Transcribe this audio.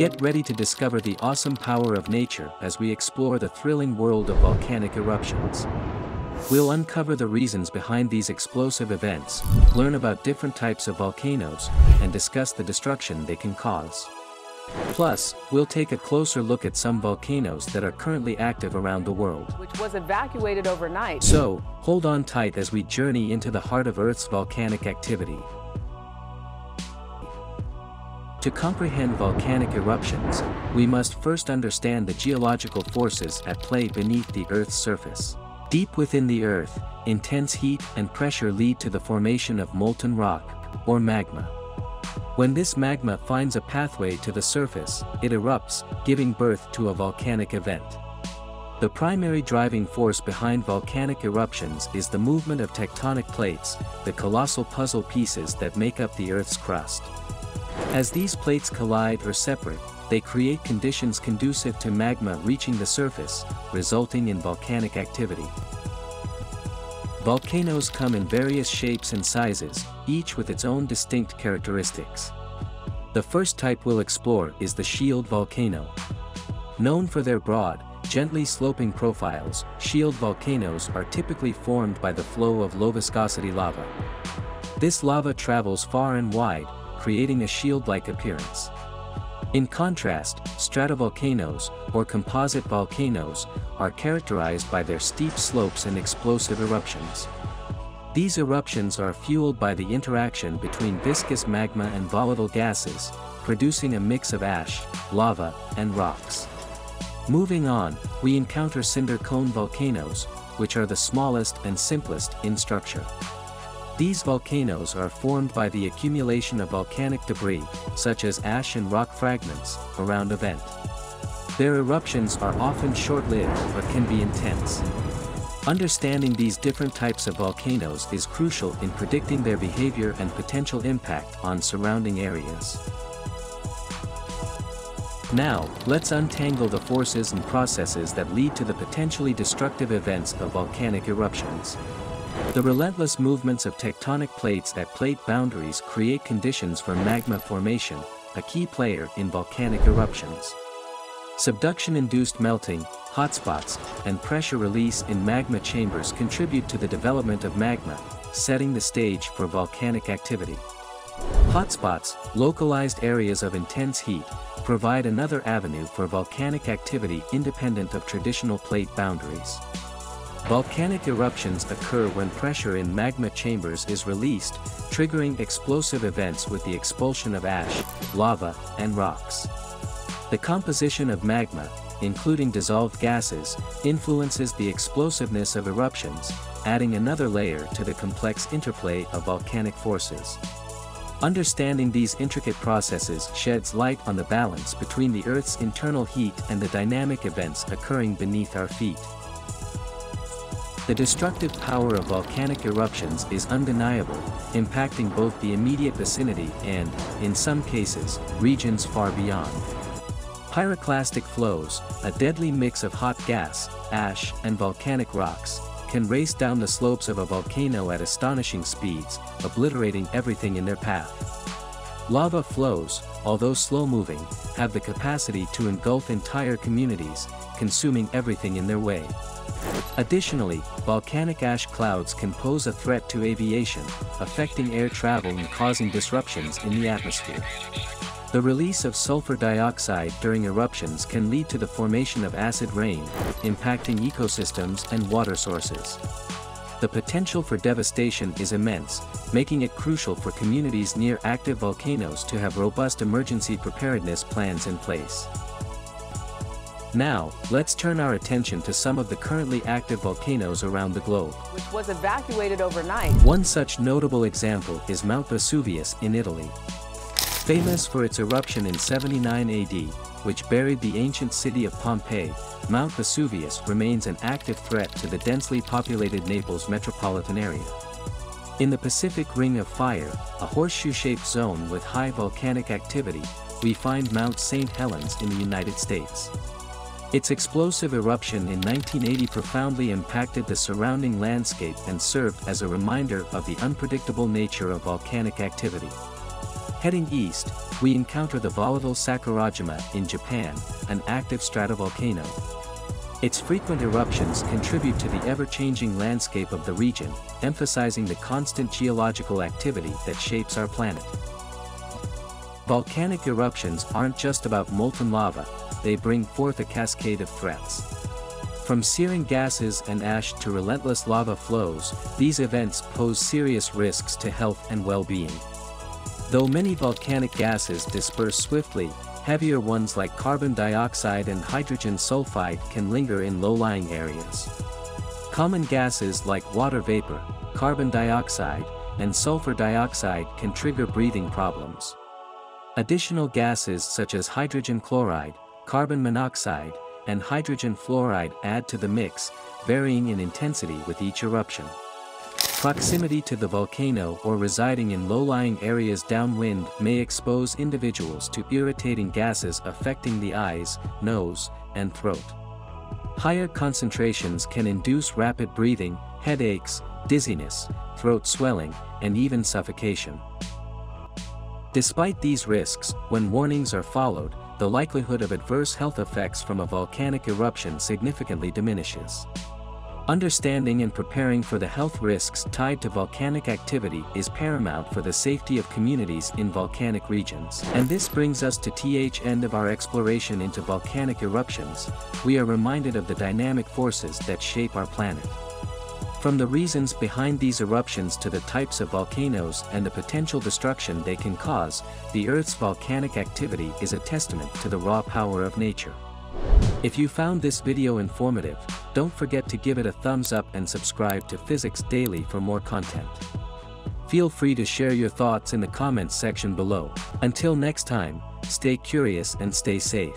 Get ready to discover the awesome power of nature as we explore the thrilling world of volcanic eruptions. We'll uncover the reasons behind these explosive events, learn about different types of volcanoes, and discuss the destruction they can cause. Plus, we'll take a closer look at some volcanoes that are currently active around the world, which was evacuated overnight. So, hold on tight as we journey into the heart of Earth's volcanic activity. To comprehend volcanic eruptions, we must first understand the geological forces at play beneath the Earth's surface. Deep within the Earth, intense heat and pressure lead to the formation of molten rock, or magma. When this magma finds a pathway to the surface, it erupts, giving birth to a volcanic event. The primary driving force behind volcanic eruptions is the movement of tectonic plates, the colossal puzzle pieces that make up the Earth's crust. As these plates collide or separate, they create conditions conducive to magma reaching the surface, resulting in volcanic activity. Volcanoes come in various shapes and sizes, each with its own distinct characteristics. The first type we'll explore is the shield volcano. Known for their broad, gently sloping profiles, shield volcanoes are typically formed by the flow of low-viscosity lava. This lava travels far and wide, creating a shield-like appearance. In contrast, stratovolcanoes, or composite volcanoes, are characterized by their steep slopes and explosive eruptions. These eruptions are fueled by the interaction between viscous magma and volatile gases, producing a mix of ash, lava, and rocks. Moving on, we encounter cinder cone volcanoes, which are the smallest and simplest in structure. These volcanoes are formed by the accumulation of volcanic debris, such as ash and rock fragments, around a vent. Their eruptions are often short-lived but can be intense. Understanding these different types of volcanoes is crucial in predicting their behavior and potential impact on surrounding areas. Now, let's untangle the forces and processes that lead to the potentially destructive events of volcanic eruptions. The relentless movements of tectonic plates at plate boundaries create conditions for magma formation, a key player in volcanic eruptions. Subduction-induced melting, hotspots, and pressure release in magma chambers contribute to the development of magma, setting the stage for volcanic activity. Hotspots, localized areas of intense heat, provide another avenue for volcanic activity independent of traditional plate boundaries. Volcanic eruptions occur when pressure in magma chambers is released, triggering explosive events with the expulsion of ash, lava, and rocks. The composition of magma, including dissolved gases, influences the explosiveness of eruptions, adding another layer to the complex interplay of volcanic forces. Understanding these intricate processes sheds light on the balance between the Earth's internal heat and the dynamic events occurring beneath our feet. The destructive power of volcanic eruptions is undeniable, impacting both the immediate vicinity and, in some cases, regions far beyond. Pyroclastic flows, a deadly mix of hot gas, ash, and volcanic rocks, can race down the slopes of a volcano at astonishing speeds, obliterating everything in their path. Lava flows, although slow-moving, have the capacity to engulf entire communities, consuming everything in their way. Additionally, volcanic ash clouds can pose a threat to aviation, affecting air travel and causing disruptions in the atmosphere. The release of sulfur dioxide during eruptions can lead to the formation of acid rain, impacting ecosystems and water sources. The potential for devastation is immense, making it crucial for communities near active volcanoes to have robust emergency preparedness plans in place. Now, let's turn our attention to some of the currently active volcanoes around the globe, which was evacuated overnight. One such notable example is Mount Vesuvius in Italy. Famous for its eruption in 79 AD, which buried the ancient city of Pompeii, Mount Vesuvius remains an active threat to the densely populated Naples metropolitan area. In the Pacific Ring of Fire, a horseshoe-shaped zone with high volcanic activity, we find Mount St. Helens in the United States. Its explosive eruption in 1980 profoundly impacted the surrounding landscape and served as a reminder of the unpredictable nature of volcanic activity. Heading east, we encounter the volatile Sakurajima in Japan, an active stratovolcano. Its frequent eruptions contribute to the ever-changing landscape of the region, emphasizing the constant geological activity that shapes our planet. Volcanic eruptions aren't just about molten lava, they bring forth a cascade of threats. From searing gases and ash to relentless lava flows, these events pose serious risks to health and well-being. Though many volcanic gases disperse swiftly, heavier ones like carbon dioxide and hydrogen sulfide can linger in low-lying areas. Common gases like water vapor, carbon dioxide, and sulfur dioxide can trigger breathing problems. Additional gases such as hydrogen chloride, carbon monoxide, and hydrogen fluoride add to the mix, varying in intensity with each eruption. Proximity to the volcano or residing in low-lying areas downwind may expose individuals to irritating gases affecting the eyes, nose, and throat. Higher concentrations can induce rapid breathing, headaches, dizziness, throat swelling, and even suffocation. Despite these risks, when warnings are followed, the likelihood of adverse health effects from a volcanic eruption significantly diminishes. Understanding and preparing for the health risks tied to volcanic activity is paramount for the safety of communities in volcanic regions. And this brings us to the end of our exploration into volcanic eruptions. We are reminded of the dynamic forces that shape our planet. From the reasons behind these eruptions to the types of volcanoes and the potential destruction they can cause, the Earth's volcanic activity is a testament to the raw power of nature. If you found this video informative, don't forget to give it a thumbs up and subscribe to Physics Daily for more content. Feel free to share your thoughts in the comments section below. Until next time, stay curious and stay safe.